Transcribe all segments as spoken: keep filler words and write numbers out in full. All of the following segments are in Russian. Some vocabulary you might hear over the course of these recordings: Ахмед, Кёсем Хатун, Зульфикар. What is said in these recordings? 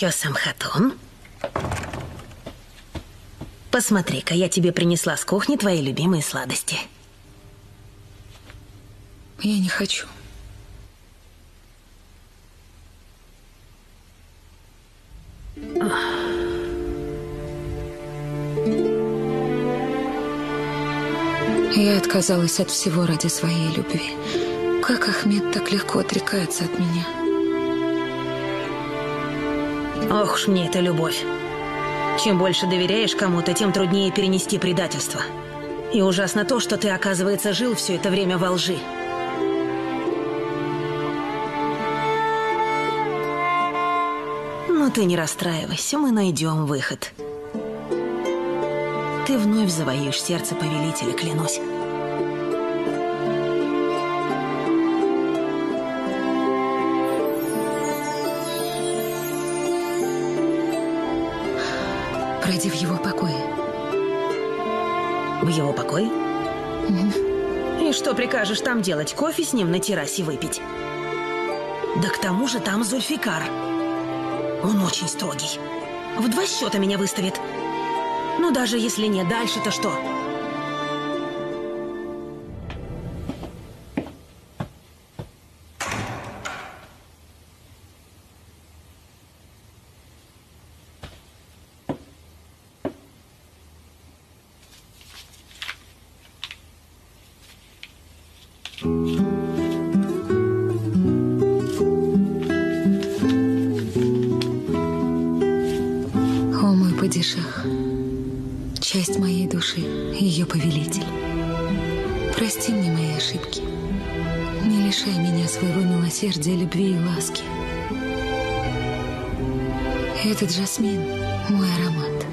Кёсем Хатун, посмотри-ка, я тебе принесла с кухни твои любимые сладости. Я не хочу. Я отказалась от всего ради своей любви. Как Ахмед так легко отрекается от меня? Ох уж мне эта любовь. Чем больше доверяешь кому-то, тем труднее перенести предательство. И ужасно то, что ты, оказывается, жил все это время во лжи. Но ты не расстраивайся, мы найдем выход. Ты вновь завоюешь сердце повелителя, клянусь. Пройди в его покое. В его покое? Mm-hmm. И что прикажешь там делать? Кофе с ним на террасе выпить? Да к тому же там Зульфикар. Он очень строгий. В два счета меня выставит. Ну даже если не, дальше-то что? Часть моей души, ее повелитель. Прости мне мои ошибки. Не лишай меня своего милосердия, любви и ласки. Этот жасмин – мой аромат.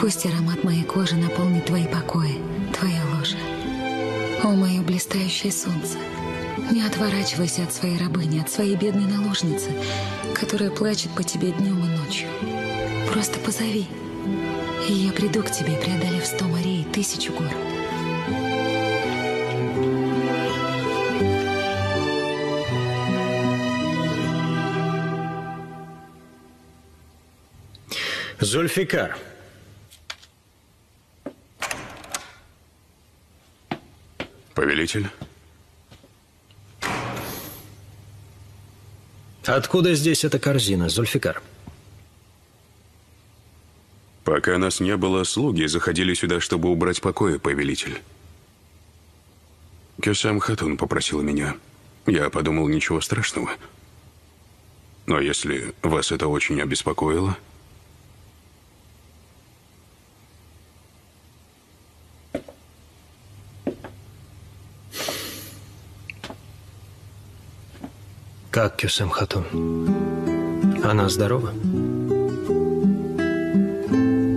Пусть аромат моей кожи наполнит твои покои, твое ложе. О, мое блистающее солнце, не отворачивайся от своей рабыни, от своей бедной наложницы, которая плачет по тебе днем и ночью. Просто позови. И я приду к тебе, преодолев сто морей и тысячу гор. Зульфикар. Повелитель. Откуда здесь эта корзина, Зульфикар? Пока нас не было, слуги заходили сюда, чтобы убрать покои, повелитель. Кёсем Хатун попросил меня. Я подумал, ничего страшного. Но если вас это очень обеспокоило... Как Кёсем Хатун? Она здорова?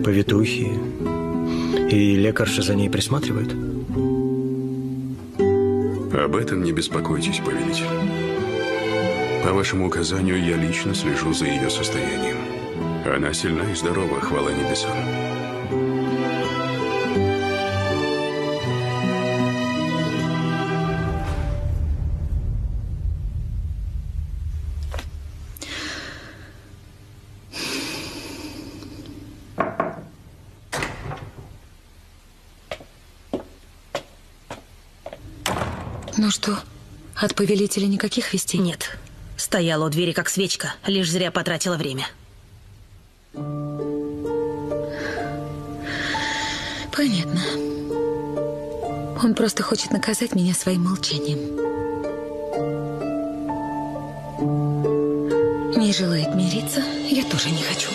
Повитухи и лекарша за ней присматривает? Об этом не беспокойтесь, повелитель. По вашему указанию я лично слежу за ее состоянием. Она сильна и здорова, хвала небесам. Ну что, от повелителя никаких вестей? Нет. Стояла у двери как свечка, лишь зря потратила время. Понятно. Он просто хочет наказать меня своим молчанием. Не желает мириться, я тоже не хочу.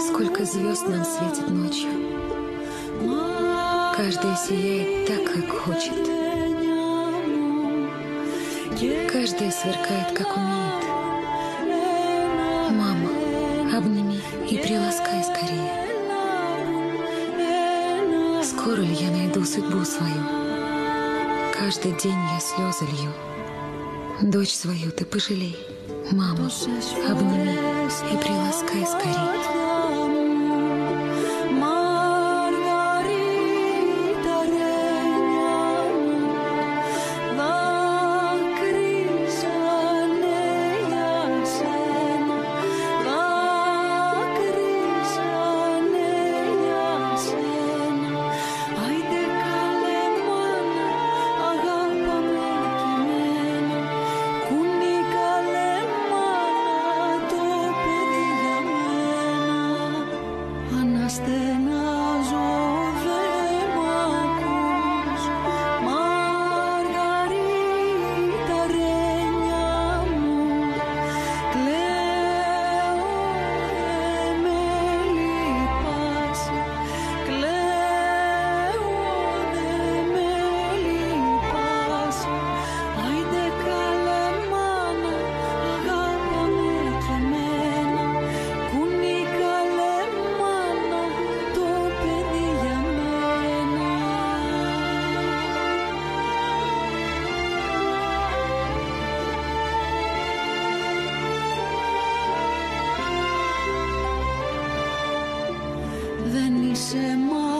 Сколько звезд нам светит ночью. Каждая сияет так, как хочет. Каждая сверкает, как умеет. Мама, обними и приласкай скорее. Скоро ли я найду судьбу свою? Каждый день я слезы лью. Дочь свою ты пожалей. Мама, обними и приласкай скорее. Sem